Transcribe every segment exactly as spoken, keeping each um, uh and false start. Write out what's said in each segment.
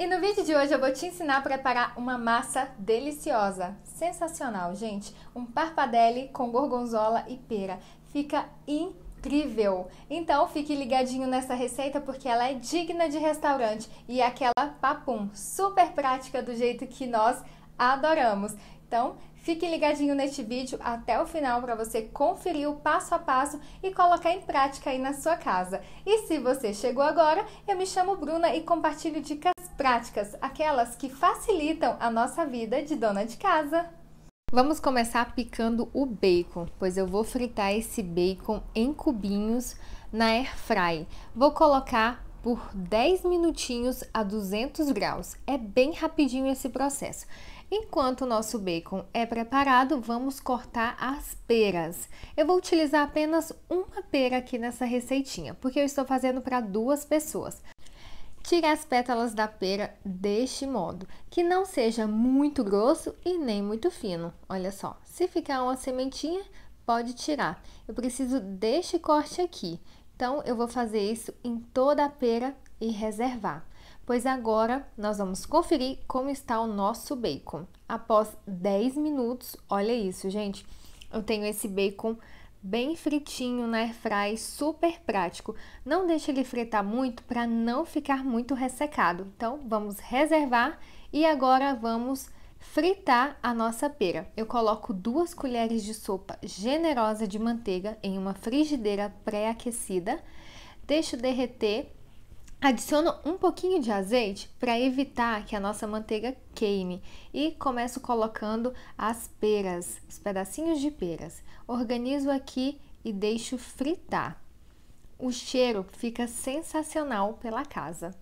E no vídeo de hoje eu vou te ensinar a preparar uma massa deliciosa, sensacional, gente. Um pappardelle com gorgonzola e pera. Fica incrível! Então fique ligadinho nessa receita porque ela é digna de restaurante e é aquela papum, super prática do jeito que nós adoramos. Então fique ligadinho neste vídeo até o final para você conferir o passo a passo e colocar em prática aí na sua casa. E se você chegou agora, eu me chamo Bruna e compartilho dicas práticas, aquelas que facilitam a nossa vida de dona de casa. Vamos começar picando o bacon, pois eu vou fritar esse bacon em cubinhos na air fry. Vou colocar por dez minutinhos a duzentos graus. É bem rapidinho esse processo. Enquanto o nosso bacon é preparado, vamos cortar as peras. Eu vou utilizar apenas uma pera aqui nessa receitinha, porque eu estou fazendo para duas pessoas. Tire as pétalas da pera deste modo, que não seja muito grosso e nem muito fino. Olha só, se ficar uma sementinha, pode tirar. Eu preciso deste corte aqui, então eu vou fazer isso em toda a pera e reservar. Pois agora nós vamos conferir como está o nosso bacon. Após dez minutos, olha isso, gente. Eu tenho esse bacon bem fritinho na air fry, super prático. Não deixe ele fritar muito para não ficar muito ressecado. Então vamos reservar e agora vamos fritar a nossa pera. Eu coloco duas colheres de sopa generosa de manteiga em uma frigideira pré-aquecida. Deixo derreter. Adiciono um pouquinho de azeite para evitar que a nossa manteiga queime e começo colocando as peras, os pedacinhos de peras. Organizo aqui e deixo fritar. O cheiro fica sensacional pela casa.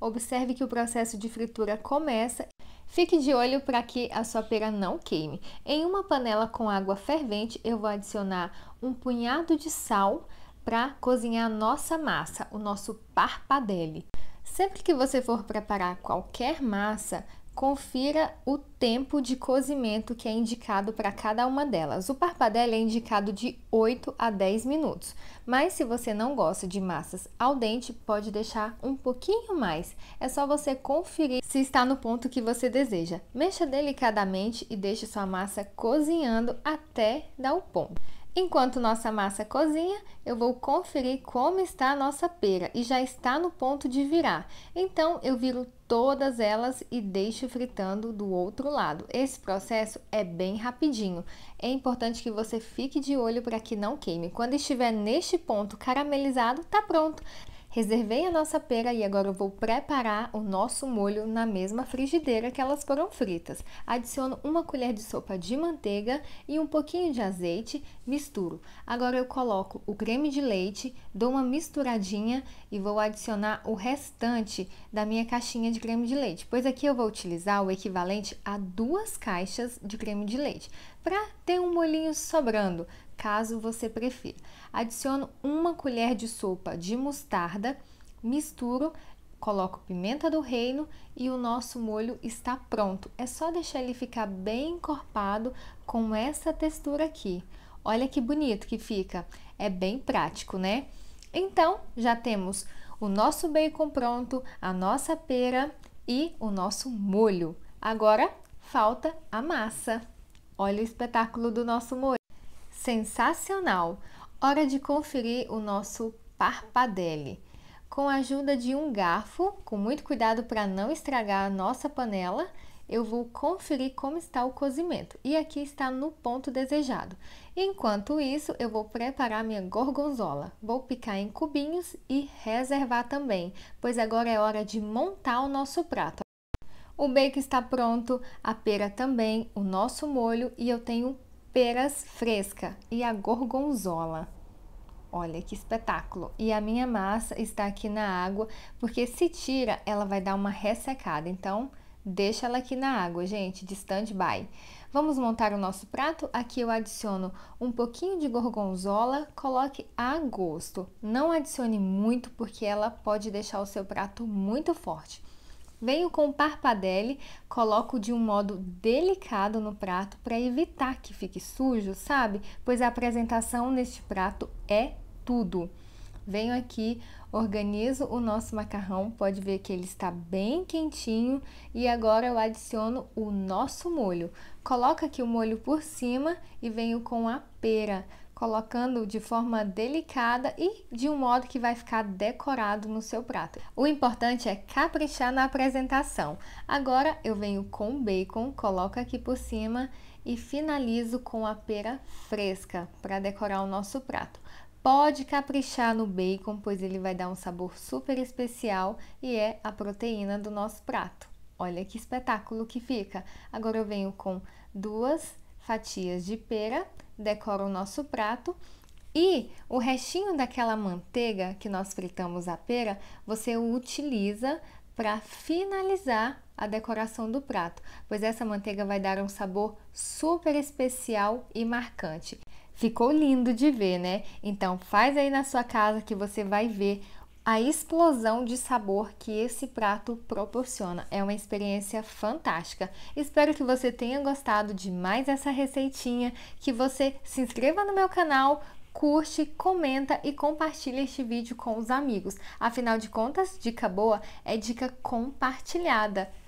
Observe que o processo de fritura começa. Fique de olho para que a sua pera não queime. Em uma panela com água fervente, eu vou adicionar um punhado de sal para cozinhar a nossa massa, o nosso pappardelle. Sempre que você for preparar qualquer massa, confira o tempo de cozimento que é indicado para cada uma delas. O pappardelle é indicado de oito a dez minutos, mas se você não gosta de massas al dente, pode deixar um pouquinho mais. É só você conferir se está no ponto que você deseja. Mexa delicadamente e deixe sua massa cozinhando até dar o ponto. Enquanto nossa massa cozinha, eu vou conferir como está a nossa pera e já está no ponto de virar. Então, eu viro todas elas e deixo fritando do outro lado. Esse processo é bem rapidinho. É importante que você fique de olho para que não queime. Quando estiver neste ponto caramelizado, tá pronto! Reservei a nossa pera e agora eu vou preparar o nosso molho na mesma frigideira que elas foram fritas. Adiciono uma colher de sopa de manteiga e um pouquinho de azeite, misturo. Agora eu coloco o creme de leite, dou uma misturadinha e vou adicionar o restante da minha caixinha de creme de leite, pois aqui eu vou utilizar o equivalente a duas caixas de creme de leite, para ter um molhinho sobrando, caso você prefira. Adiciono uma colher de sopa de mostarda, misturo, coloco pimenta do reino e o nosso molho está pronto. É só deixar ele ficar bem encorpado com essa textura aqui. Olha que bonito que fica, é bem prático, né? Então, já temos o nosso bacon pronto, a nossa pera e o nosso molho. Agora, falta a massa. Olha o espetáculo do nosso molho. Sensacional! Hora de conferir o nosso pappardelle. Com a ajuda de um garfo, com muito cuidado para não estragar a nossa panela, eu vou conferir como está o cozimento. E aqui está no ponto desejado. Enquanto isso, eu vou preparar minha gorgonzola. Vou picar em cubinhos e reservar também, pois agora é hora de montar o nosso prato. O bacon está pronto, a pera também, o nosso molho e eu tenho peras fresca e a gorgonzola. Olha que espetáculo! E a minha massa está aqui na água, porque se tira ela vai dar uma ressecada, então deixa ela aqui na água, gente, de stand-by. Vamos montar o nosso prato? Aqui eu adiciono um pouquinho de gorgonzola, coloque a gosto. Não adicione muito porque ela pode deixar o seu prato muito forte. Venho com o pappardelle, coloco de um modo delicado no prato para evitar que fique sujo, sabe? Pois a apresentação neste prato é tudo. Venho aqui, Organizo o nosso macarrão, pode ver que ele está bem quentinho. E agora eu adiciono o nosso molho. Coloca aqui o molho por cima e venho com a pera, colocando de forma delicada e de um modo que vai ficar decorado no seu prato. O importante é caprichar na apresentação. Agora eu venho com bacon, coloco aqui por cima e finalizo com a pera fresca para decorar o nosso prato. Pode caprichar no bacon, pois ele vai dar um sabor super especial e é a proteína do nosso prato. Olha que espetáculo que fica! Agora eu venho com duas fatias de pera, decoro o nosso prato e o restinho daquela manteiga que nós fritamos a pera, você o utiliza para finalizar a decoração do prato, pois essa manteiga vai dar um sabor super especial e marcante. Ficou lindo de ver, né? Então faz aí na sua casa que você vai ver a explosão de sabor que esse prato proporciona. É uma experiência fantástica. Espero que você tenha gostado de mais essa receitinha, que você se inscreva no meu canal, curte, comenta e compartilha este vídeo com os amigos. Afinal de contas, dica boa é dica compartilhada.